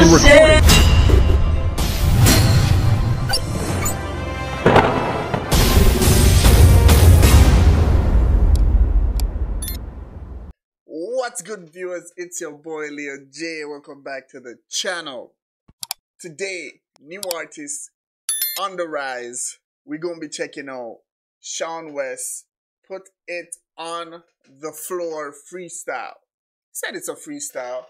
being recorded. What's good, viewers? It's your boy LeoJ. Welcome back to the channel. Today, new artists on the rise. We're gonna be checking out Shawn West. Put it on the floor freestyle. Said it's a freestyle.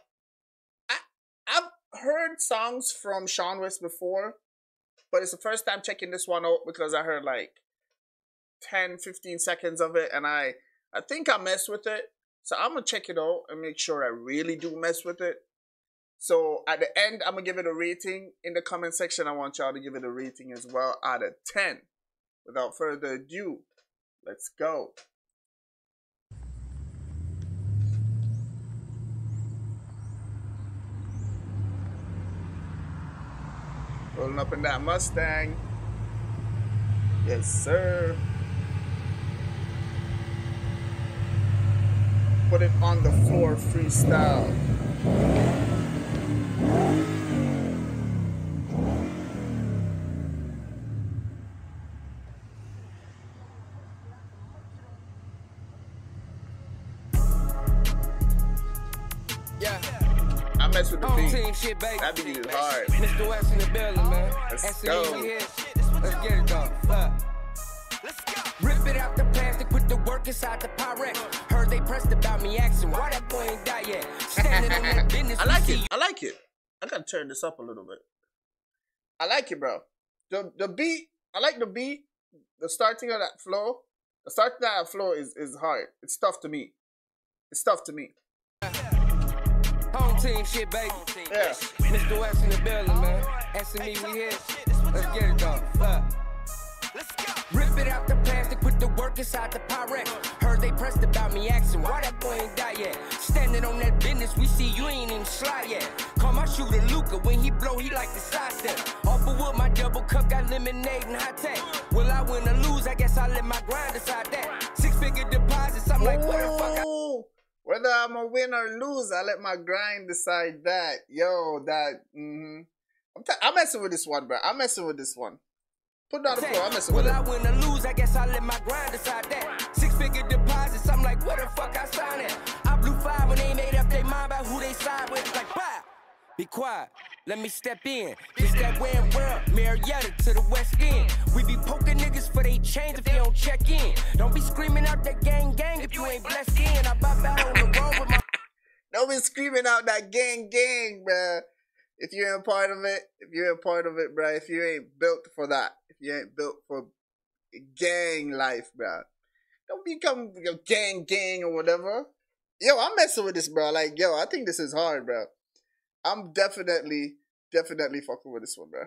I've heard songs from Shawn West before, but it's the first time checking this one out because I heard like 10, 15 seconds of it and I think I messed with it. So I'm gonna check it out and make sure I really do mess with it. So at the end, I'm gonna give it a rating. In the comment section, I want y'all to give it a rating as well out of 10. Without further ado, let's go. Rolling up in that Mustang. Yes, sir. Put it on the floor freestyle. With the beat. That beat is hard. Mr. West in the building, man. Let's go. Let's get it done. Rip it out the plastic, put the work inside the Pyrex. Heard they pressed about me asking why that boy ain't die yet. Standing on that business. I like it. I like it. I gotta turn this up a little bit. I like it, bro. The beat, I like the beat. The starting of that flow. The starting of that flow is hard. It's tough to me. It's tough to me. Home team shit, baby. Yeah. Mr. West in the building, man. S&E, we here. Let's get it, dog. Let's go. Rip it out the plastic, put the work inside the Pyrex. Heard they pressed about me asking why that boy ain't die yet. Standing on that business, we see you ain't even slide yet. Call my shooter Luca, when he blow, he like the side step. Off of wood, my double cup got lemonade and high tech. Will I win or lose? I guess I let my grind decide that. Six-figure deposits, I'm like, what the fuck? Whether I'm a win or lose, I let my grind decide that. Yo, that. I'm messing with this one, bro. I'm messing with this one. Put down the floor. I'm messing with it. Will I win or lose? I guess I let my grind decide that. Six-figure deposits. I'm like, where the fuck I sign at? I blew 5 when they made up their mind about who they side with. Like, wow. Be quiet. Let me step in. It's that way in world. Marietta to the West End. We be poking niggas for they change if they don't check in. Don't be screaming out that gang gang if you ain't blessed in. I bop out on the road with my... Don't be screaming out that gang gang, bruh. If you ain't part of it, bruh. If you ain't built for that. If you ain't built for gang life, bruh. Don't become your gang gang or whatever. Yo, I'm messing with this, bruh. Like, yo, I think this is hard, bruh. I'm definitely fucking with this one, bro.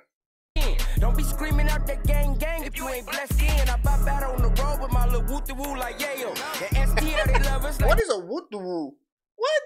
Don't be screaming out that gang gang if you ain't blessed in. I bop out on the road with my little woot-de-woo like yayo. And STL, they love us like... What is a woot-de-woo? What?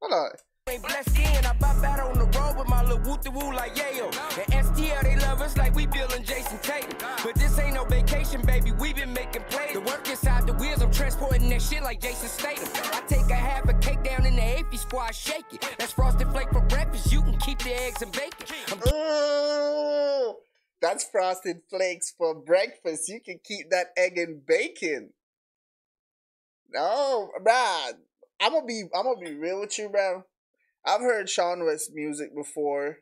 Hold on. Ain't blessed in. I bop out on the road with my little woot-de-woo like yayo. And STL, they love us like we building Jason Tatum. But this ain't no vacation, baby. We been making plays. The work inside the wheels, I'm transporting that shit like Jason Tatum. I take a half a cake down in the squad, shake it. That's frosted flake for breakfast. You can keep the eggs and bacon. Ooh, that's frosted flakes for breakfast. You can keep that egg and bacon. No, bruh. I'm gonna be real with you, bruh. I've heard Shawn West's music before,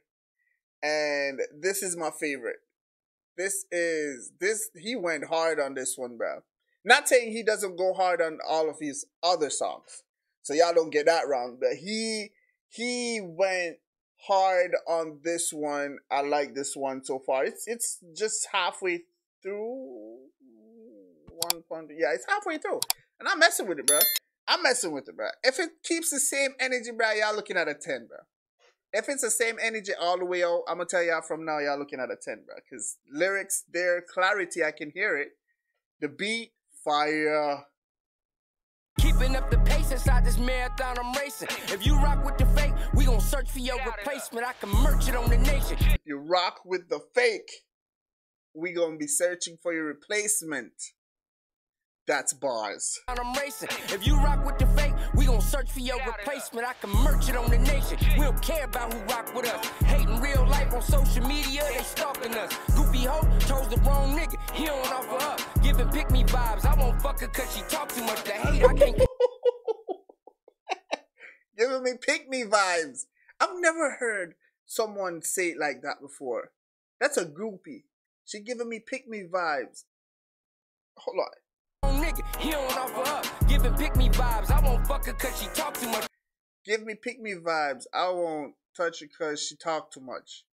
and this is my favorite. He went hard on this one, bruh. Not saying he doesn't go hard on all of his other songs. So y'all don't get that wrong, but he went hard on this one. I like this one so far. It's just halfway through. Yeah, it's halfway through, and I'm messing with it, bro. I'm messing with it, bro. If it keeps the same energy, bro, y'all looking at a 10, bro. If it's the same energy all the way out, I'm gonna tell y'all from now, y'all looking at a 10, bro. Cause lyrics, their clarity, I can hear it. The beat, fire. Keeping up the pace inside this marathon I'm racing. If you rock with the fake, we gon' search for your replacement. I can merch it on the nation. If you rock with the fake, we gonna be searching for your replacement. That's bars. I'm racing. If you rock with the fake, we gon' gon' search for your replacement. I can merch it on the nation. We don't care about who rock with us. Hating real life on social media, they stalking us. Goofy hoe chose the wrong nigga. He don't offer up. Giving pick me vibes. I won't fuck her cause she talk too much. The hate I can't get. Giving me pick me vibes. I've never heard someone say it like that before. That's a groupie. She giving me pick me vibes. Hold on. He don't offer up. Give and pick me vibes. I won't fuck her cause she talk too much. Give me pick me vibes. I won't touch her cause she talk too much.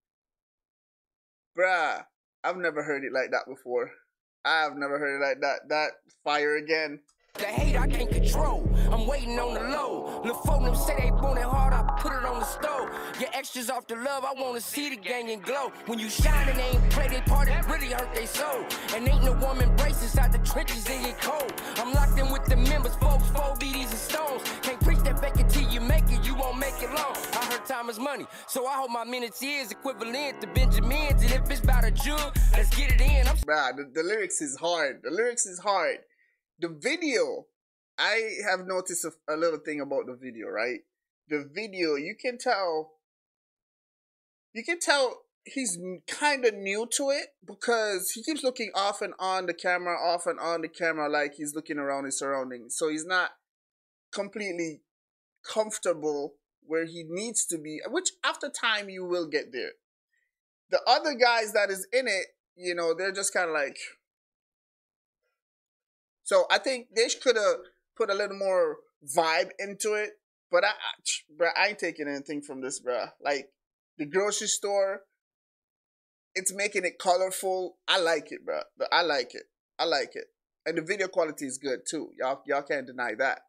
Bruh, I've never heard it like that before. I've never heard it like that. That fire again. The hate I can't control. I'm waiting on the low. LaFonum said they want it hard. I put it on the stove. Your extras off the love. I want to see the gang and glow. When you shine and they ain't play they part, it really hurt they soul. And ain't no woman brace inside the trenches in your cold. I'm locked in with the members, folks, 4 BDs and stones. Can't preach that fake until you make it. You won't make it long. I heard time is money, so I hope my minutes is equivalent to Benjamin's. And if it's about a jug, let's get it in. Bruh, the lyrics is hard. The lyrics is hard. The video, I have noticed a little thing about the video, right? The video, you can tell he's kind of new to it because he keeps looking off and on the camera, like he's looking around his surroundings. So he's not completely comfortable where he needs to be, which after time you will get there. The other guys that is in it, you know, they're just kind of like... So I think they could have put a little more vibe into it, but I ain't taking anything from this, bruh. Like the grocery store, it's making it colorful. I like it, bruh. I like it, and the video quality is good too. Y'all can't deny that.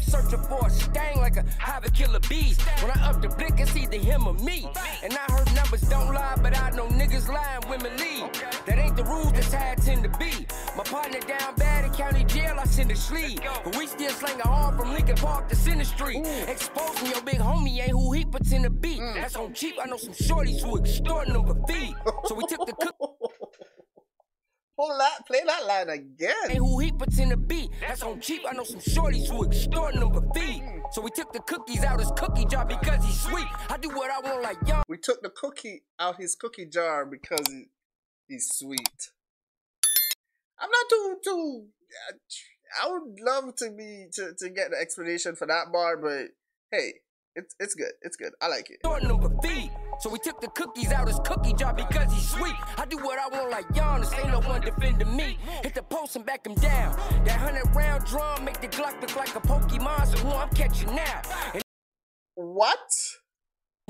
Searching for a sting like a hobby killer beast. When I up the blick, it's either him or me. And I heard numbers don't lie, but I know niggas lying, women leave. That ain't the rules, that's how I tend to be. My partner down bad in county jail, I send a sleeve. But we still sling a arm from Lincoln Park to Center Street. Exposing your big homie ain't who he pretend to be. That's on cheap, I know some shorties who extorting them for feed. So we took the cook. Play that line again. Ain't who he pretend to be. That's on cheap. I know some shorties who extorting them for feed. So we took the cookies out his cookie jar because he's sweet. I do what I want like y'all. We took the cookie out his cookie jar because he's sweet. I'm not too. I would love to get the explanation for that bar, but hey, it's good. It's good. I like it. Extorting them for feed. So we took the cookies out his cookie jar because he's sweet. I do what I want like Giannis, ain't no one defending me. Hit the post and back him down. That 100-round drum make the Glock look like a Pokemon, so who I'm catching now. And what?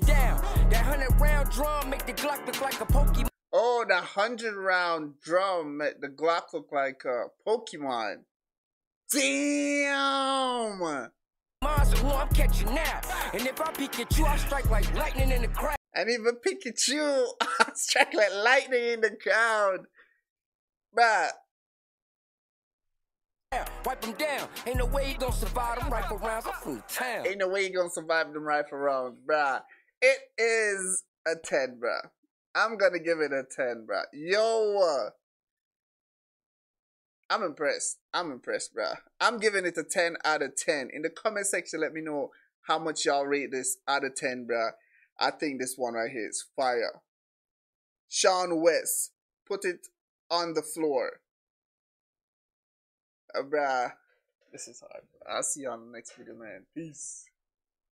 Down. That 100-round drum make the Glock look like a Pokemon. Oh, the 100-round drum make the Glock look like a Pokemon. Damn! So who I'm catching now. And if I Pikachu, I strike like lightning in the crowd. And even Pikachu, I strike like lightning in the crowd. Bruh. Wipe him down. Ain't no way he gonna survive them rifle rounds. I'm from town. Ain't no way he gonna survive them rifle rounds, bruh. It is a 10, bruh. I'm gonna give it a 10, bruh. Yo. I'm impressed, bruh. I'm giving it a 10 out of 10. In the comment section, let me know how much y'all rate this out of 10, bruh. I think this one right here is fire. Shawn West, put it on the floor. Bruh, this is hard. I'll see you on the next video, man. Peace.